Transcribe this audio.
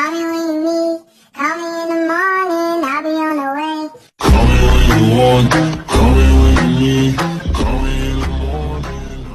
Call me when you need, call me in the morning, I'll be on the way. Call me when you want.